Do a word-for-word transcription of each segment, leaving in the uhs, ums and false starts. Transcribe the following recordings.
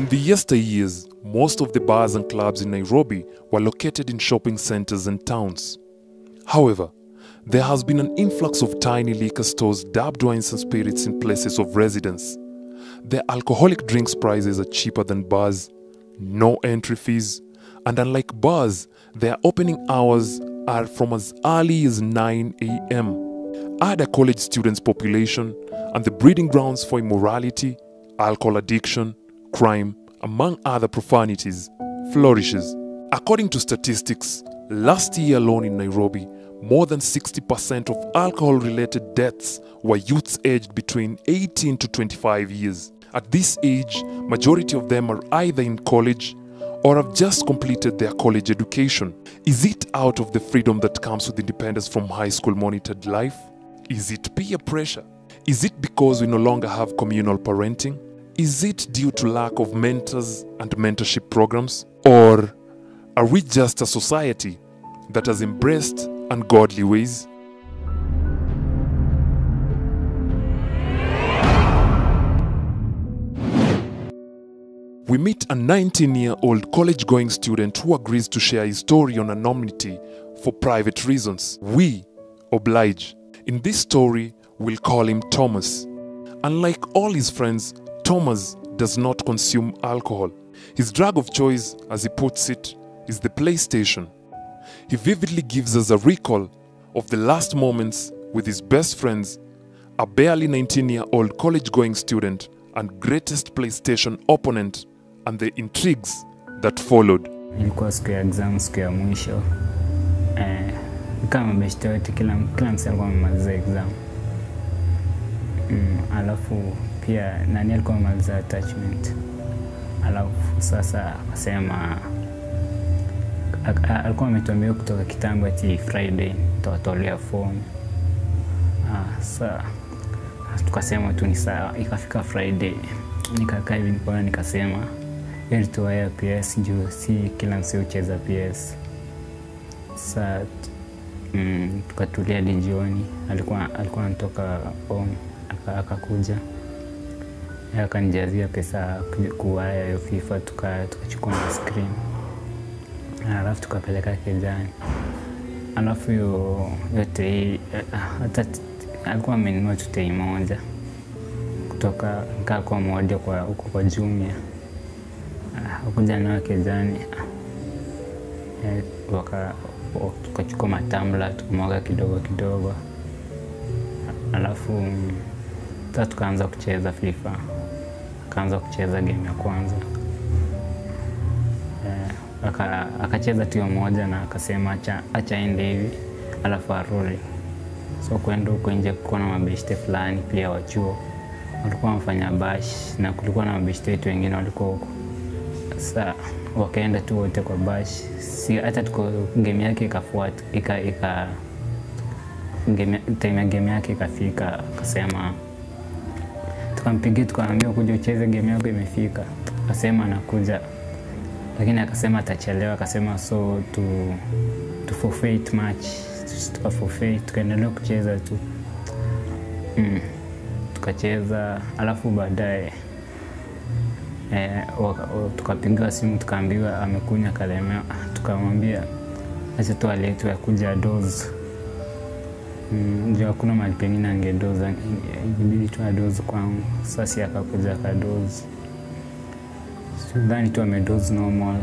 In the yesteryears, most of the bars and clubs in Nairobi were located in shopping centers and towns. However, there has been an influx of tiny liquor stores dubbed wines and spirits in places of residence. Their alcoholic drinks prices are cheaper than bars, no entry fees, and unlike bars, their opening hours are from as early as nine a m Add a college student's population, and the breeding grounds for immorality, alcohol addiction, crime, among other profanities, flourishes. According to statistics, last year alone in Nairobi, more than sixty percent of alcohol-related deaths were youths aged between eighteen to twenty-five years. At this age, majority of them are either in college or have just completed their college education. Is it out of the freedom that comes with independence from high school monitored life? Is it peer pressure? Is it because we no longer have communal parenting? Is it due to lack of mentors and mentorship programs? Or are we just a society that has embraced ungodly ways? We meet a nineteen-year-old college-going student who agrees to share his story on anonymity for private reasons. We oblige. In this story, we'll call him Thomas. Unlike all his friends, Thomas does not consume alcohol. His drug of choice, as he puts it, is the PlayStation. He vividly gives us a recall of the last moments with his best friends, a barely nineteen-year-old college-going student and greatest PlayStation opponent, and the intrigues that followed. Nilikuwa siku ya exam, siku ya mwisho. Eh, kama meshtawe kila kila msema kwa maliza exam. Mm, alafu pia nani alikuwa maliza attachment. Alafu sasa akasema alikuwa ametuambia kutoka kitambo ati Friday tutatolea form. Ah, sasa tukasema tu ni sawa. Ikafika Friday nikakaa hivi nikaona nikasema heri tuwae P S juu si kila mseo cheza P S. Sasa mm, tukatulia hadi jioni. Alikuwa alikuwa anatoka home akakuja akanijazia pesa kuwaya ya FIFA tuka tukachukua na screen. Alafu tukapeleka kijani. Alafu yote hata alikuwa amenunua chute moja kutoka nika kwa moja kwa huko kwa Jumia. Hakuja na kijani waka tukachukua matambla tukamwaga kidogo kidogo. Alafu tatu kaanza kucheza FIFA, kaanza kucheza game ya kwanza. Aka akacheza tiyo moja na akasema acha acha ende hivi alafu arudi. So kwenda huko nje kuna mabeshte fulani pia wa chuo walikuwa wanafanya bash na kulikuwa na mabeshte wetu wengine walikuwa huko. Sasa wakaenda tu wote kwa bash. Si hata tuko game yake ikafuata ika ika game time game yake ikafika akasema tukampigia tukamwambia kuja ucheze game yako imefika. Akasema anakuja. Lakini akasema atachelewa akasema so tu to forfeit match. Tuka forfeit, tukaendelea kucheza tu. Mm. Tukacheza alafu baadaye eh tukapiga simu tukaambiwa amekunya kalemewa. Tukamwambia acha tu aletwe kuja doze. Mm, ndio kuna mali pengine angedoza ibidi tu adoze kwangu. Sasa akakuja kadoze. Sudani tu amedoze normal.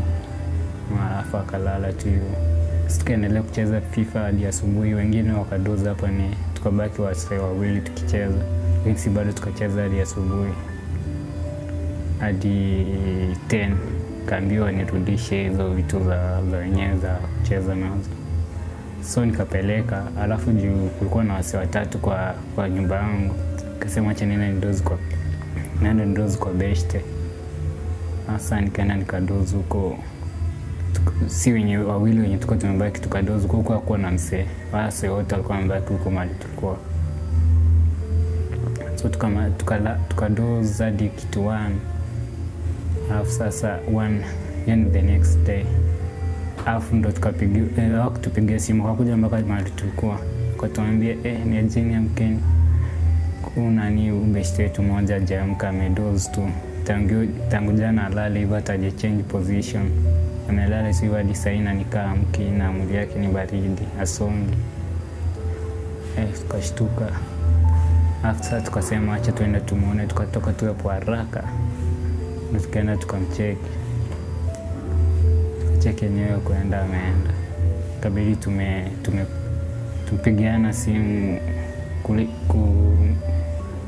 Alafu akalala tu. Tukaendelea kucheza FIFA hadi asubuhi. Wengine wakadoza hapa ni tukabaki wasee wawili tukicheza. Lakini bado tukacheza hadi asubuhi. Hadi ten kaambiwa nirudishe hizo vitu za wenyewe za kucheza nazo. So nikapeleka alafu juu kulikuwa na wasee watatu kwa kwa nyumba yangu. Akasema acha nina nidoze kwa. Nenda nidoze kwa beshte. Asa nikaenda nikadoze huko. Si wenye wawili wenye tuko tumebaki tukadoze huko hakuwa na msee. Wase wote walikuwa mbaki huko mali tulikuwa. So tukama tukala tukadoze hadi kitu one. Alafu sasa one and the next day. Alafu ndo tukapigia eh, tukapigia simu akakuja mpaka mali tulikuwa. Akatuambia eh ni ajeni ya Mkenya. Kuna ni umbeshte tu moja jamka amedoze tu. tangu, tangu jana alale hivyo ataje change position. Amelala siyo hadi sahi na nikaamki na mwili yake ni baridi, asongi. Eh, tukashtuka. After tukasema acha tuenda tumuone, tukatoka tuwe kwa haraka. Na tukaenda tukamcheck. Tukacheki enyewe kuenda ameenda. Kabili tume tume tupigiana simu kuliku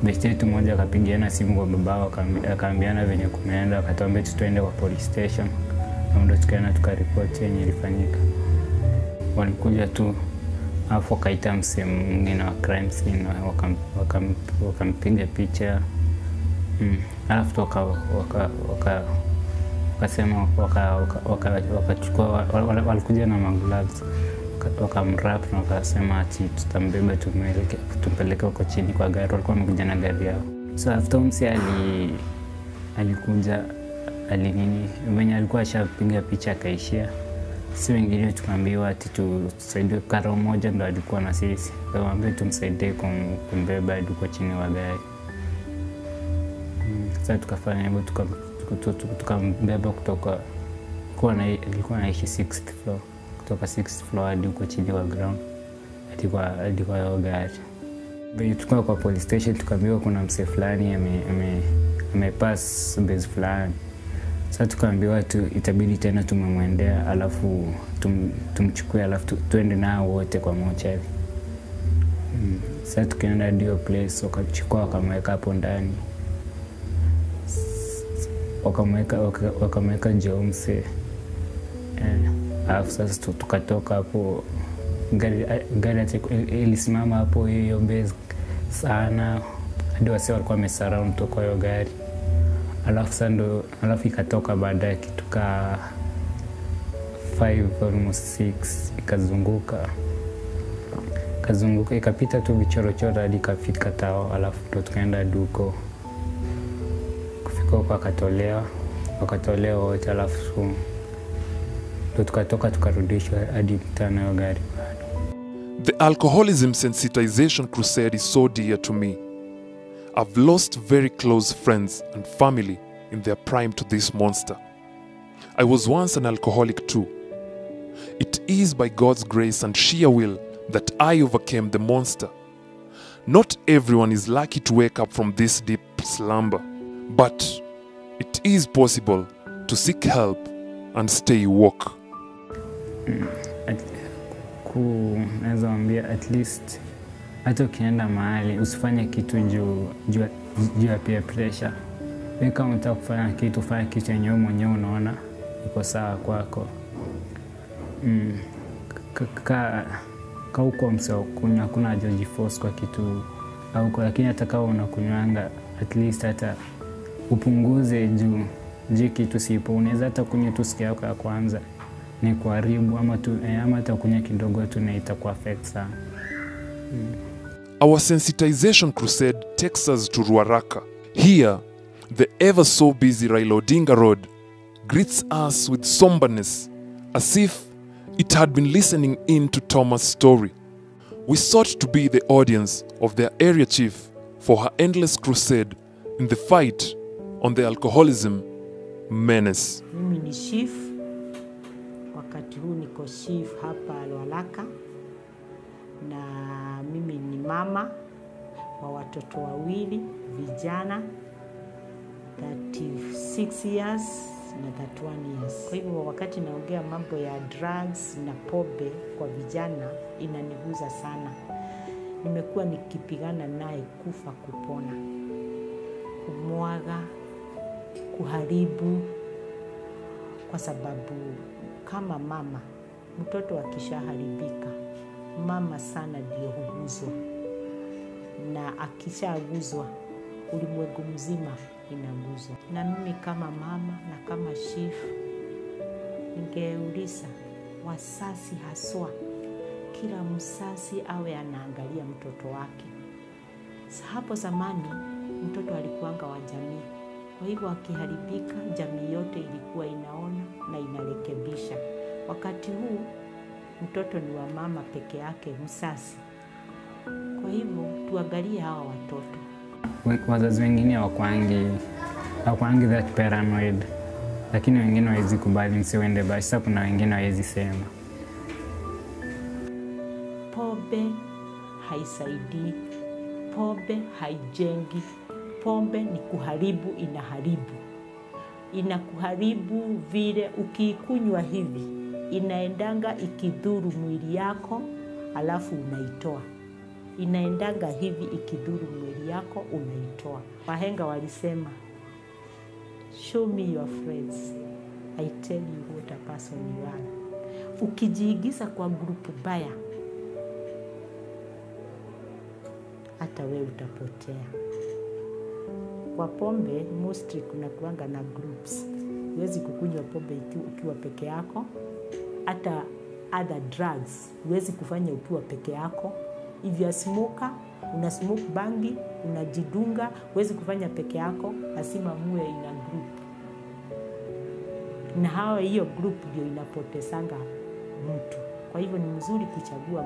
besti yetu moja akapigiana simu kwa babao akaambiana venye kumeenda akatuambia tuende kwa police station na ndo tukaenda tukaripoti yenye ilifanyika. Walikuja tu hapo kaita msemu mwingine wa crime scene wakam, wakam, wakampiga picha mm. Alafu waka waka waka wakasema waka waka wakachukua walikuja na magloves wakamrap na wakasema ati tutambeba tumeleke tumpeleke huko chini kwa gari. Walikuwa wamekuja na gari yao. So after msi ali alikuja ali nini mwenye alikuwa ashapiga picha kaishia. Sisi wengine tukaambiwa ati tusaidie karo moja ndo alikuwa na sisi. Tukaambiwa tumsaidie kumbeba hadi huko chini wa gari. Sasa tukafanya hivyo tukampa tukambeba kutoka kwa na ilikuwa na sixth floor kutoka sixth floor hadi huko chini wa ground hadi kwa hadi kwa gari. Baada tukawa kwa police station tukaambiwa kuna mse fulani ame amepass ame base fulani. Sasa tukaambiwa tu itabidi tena tumemwendea alafu tum, tumchukue alafu tuende nao wote kwa mocha hivi. Mm. Sasa tukaenda ndio place wakachukua wakamweka hapo ndani. Wakamweka wakamweka Jones eh after sasa tukatoka hapo gari gari ilisimama hapo hiyo base sana ndio wasi walikuwa wamesurround to kwa hiyo gari. Alafu sasa ndo alafu ikatoka baadaye kituka five almost six ikazunguka kazunguka ikapita tu vichorochoro hadi kafika tao. Alafu ndo tukaenda duko kwa wakatolewa wakatolewa wote alafu ndo tukatoka tukarudishwa hadi mtana wa gari. The alcoholism sensitization crusade is so dear to me. I've lost very close friends and family in their prime to this monster. I was once an alcoholic too. It is by God's grace and sheer will that I overcame the monster. Not everyone is lucky to wake up from this deep slumber. But it is possible to seek help and stay woke. At least, hata ukienda mahali, usifanye kitu juu ya peer pressure. Wewe kama unataka kufanya kitu, fanya kitu yenyewe mwenyewe unaona iko sawa kwako. Mm. Ka ka uko msao kunywa kuna George Force kwa kitu au kwa lakini atakao unakunywanga at least hata upunguze juu jiki tusipo unaweza hata kunywa tu siku yako ya kwanza ni kuharibu ama tu ama hata kunywa kidogo tu na itakuwa affect sana. Mm. Our sensitization crusade takes us to Ruaraka. Here the ever so busy Raila Odinga Road greets us with somberness as if it had been listening in to Thomas' story. We sought to be the audience of their area chief for her endless crusade in the fight on the alcoholism menace. Mimi ni chief. Wakati huu niko chief hapa Ruaraka. Na mimi ni mama wa watoto wawili vijana thirty-six years na thirty-one years. Kwa hivyo wakati naongea mambo ya drugs na pombe kwa vijana inaniguza sana. Nimekuwa nikipigana naye kufa kupona. Kumwaga kuharibu kwa sababu kama mama mtoto akishaharibika mama sana ndio huguzwa na akishaguzwa ulimwengu mzima inaguzwa. Na mimi kama mama na kama chief ningeuliza wasasi haswa kila msasi awe anaangalia mtoto wake. Hapo zamani mtoto alikuanga wa jamii. Kwa hivyo akiharibika jamii yote ilikuwa inaona na inarekebisha. Wakati huu mtoto ni wa mama peke yake msasi. Kwa hivyo tuangalie hawa watoto. Wazazi wengine wakwangi hakuangi that paranoid. Lakini wengine hawezi kubali msiende basi sababu kuna wengine hawezi sema. Pombe haisaidii. Pombe haijengi. Pombe ni kuharibu, inaharibu. Inakuharibu vile ukikunywa hivi. Inaendanga ikidhuru mwili yako, alafu unaitoa. Inaendanga hivi ikidhuru mwili yako, unaitoa. Wahenga walisema, show me your friends, I tell you what a person you are. Ukijiigisa kwa grupu baya, hata we utapotea. Kwa pombe, mostly kuna kuanga na groups. Uwezi kukunywa pombe ukiwa peke yako. Hata other drugs, uwezi kufanya ukiwa peke yako. If you are smoker, una smoke bangi, unajidunga, uwezi kufanya peke yako, lazima muwe in a group. Na hawa hiyo group ndio inapotesanga mtu. Kwa hivyo ni mzuri kuchagua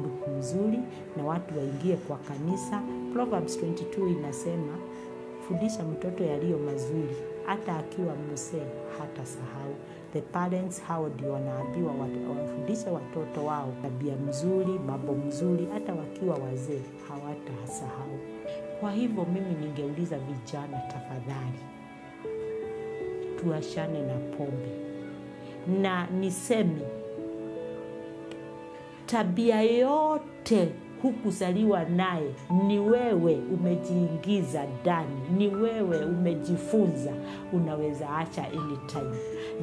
group mzuri na watu waingie kwa kanisa. Proverbs twenty-two inasema, fundisha mtoto yaliyo mazuri, hata akiwa mzee hata sahau. The parents hao ndio wanaambiwa wafundishe watoto wao tabia mzuri, mambo mzuri, hata wakiwa wazee hawatasahau. Kwa hivyo mimi ningeuliza vijana, tafadhali tuachane na pombe. Na niseme tabia yote hukuzaliwa naye, ni wewe umejiingiza ndani, ni wewe umejifunza, unaweza acha anytime.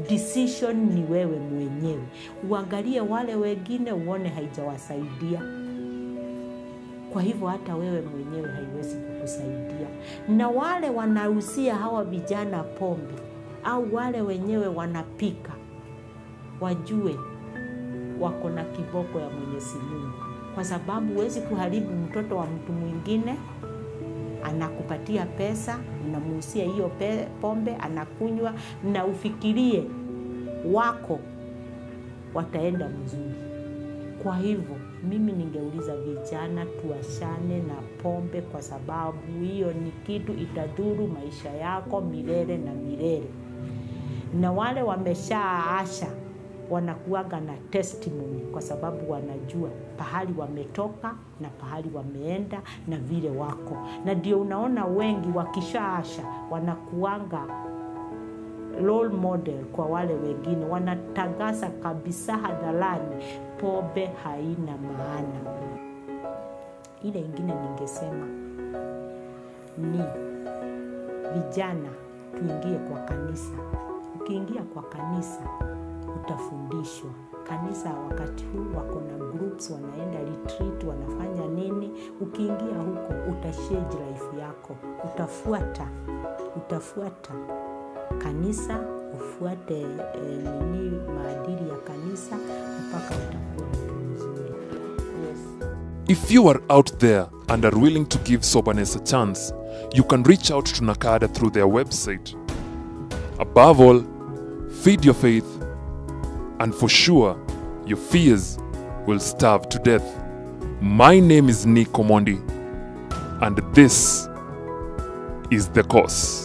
Decision ni wewe mwenyewe. Uangalie wale wengine uone haijawasaidia. Kwa hivyo hata wewe mwenyewe haiwezi kukusaidia. Na wale wanahusia hawa vijana pombe au wale wenyewe wanapika, wajue wako na kiboko ya Mwenyezi Mungu. Kwa sababu huwezi kuharibu mtoto wa mtu mwingine, anakupatia pesa, unamuhusia hiyo pombe, anakunywa, na ufikirie wako wataenda mzuri. Kwa hivyo, mimi ningeuliza vijana tuachane na pombe kwa sababu hiyo ni kitu itadhuru maisha yako milele na milele. Na wale wameshaacha wanakuaga na testimony kwa sababu wanajua pahali wametoka na pahali wameenda na vile wako. Na ndio unaona wengi wakishaasha wanakuanga role model kwa wale wengine. Wanatagasa kabisa hadharani pombe haina maana. Ile ingine ningesema ni vijana tuingie kwa kanisa. Ukiingia kwa kanisa utafundishwa. Kanisa wakati huu wako na groups, wanaenda retreat, wanafanya nini. Ukiingia huko utashare life yako, utafuata utafuata kanisa, ufuate eh, nini maadili ya kanisa mpaka utakuwa mtu mzuri. Yes. If you are out there and are willing to give soberness a chance, you can reach out to Nakada through their website. Above all, feed your faith, and for sure, your fears will starve to death. My name is Nick Komondi, and this is The Course.